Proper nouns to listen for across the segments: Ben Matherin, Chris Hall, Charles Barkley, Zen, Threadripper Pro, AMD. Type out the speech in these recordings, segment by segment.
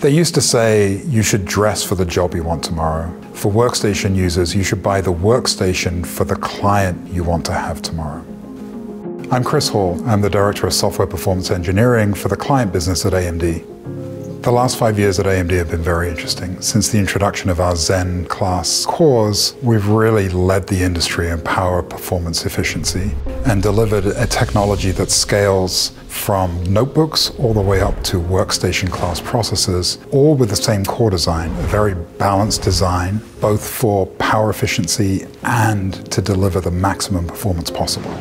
They used to say you should dress for the job you want tomorrow. For workstation users, you should buy the workstation for the client you want to have tomorrow. I'm Chris Hall. I'm the Director of Software Performance Engineering for the client business at AMD. The last 5 years at AMD have been very interesting. Since the introduction of our Zen class cores, we've really led the industry in power performance efficiency and delivered a technology that scales from notebooks all the way up to workstation class processors, all with the same core design, a very balanced design, both for power efficiency and to deliver the maximum performance possible.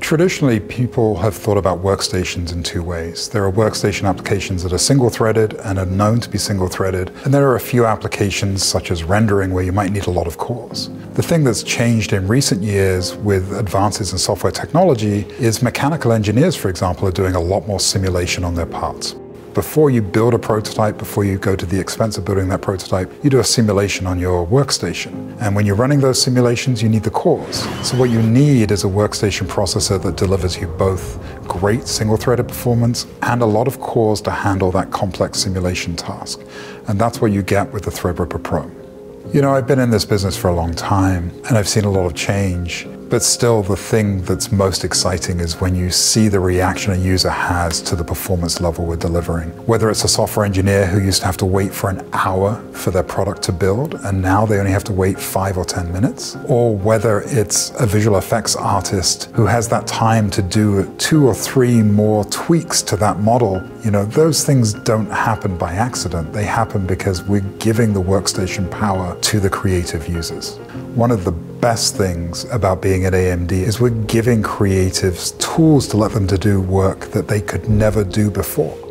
Traditionally, people have thought about workstations in two ways. There are workstation applications that are single-threaded and are known to be single-threaded, and there are a few applications, such as rendering, where you might need a lot of cores. The thing that's changed in recent years with advances in software technology is mechanical engineers, for example, are doing a lot more simulation on their parts. Before you build a prototype, before you go to the expense of building that prototype, you do a simulation on your workstation. And when you're running those simulations, you need the cores. So what you need is a workstation processor that delivers you both great single-threaded performance and a lot of cores to handle that complex simulation task. And that's what you get with the Threadripper Pro. You know, I've been in this business for a long time, and I've seen a lot of change. But still, the thing that's most exciting is when you see the reaction a user has to the performance level we're delivering. Whether it's a software engineer who used to have to wait for an hour for their product to build, and now they only have to wait 5 or 10 minutes, or whether it's a visual effects artist who has that time to do 2 or 3 more tweaks to that model, you know, those things don't happen by accident. They happen because we're giving the workstation power to the creative users. One of the best things about being at AMD is we're giving creatives tools to let them do work that they could never do before.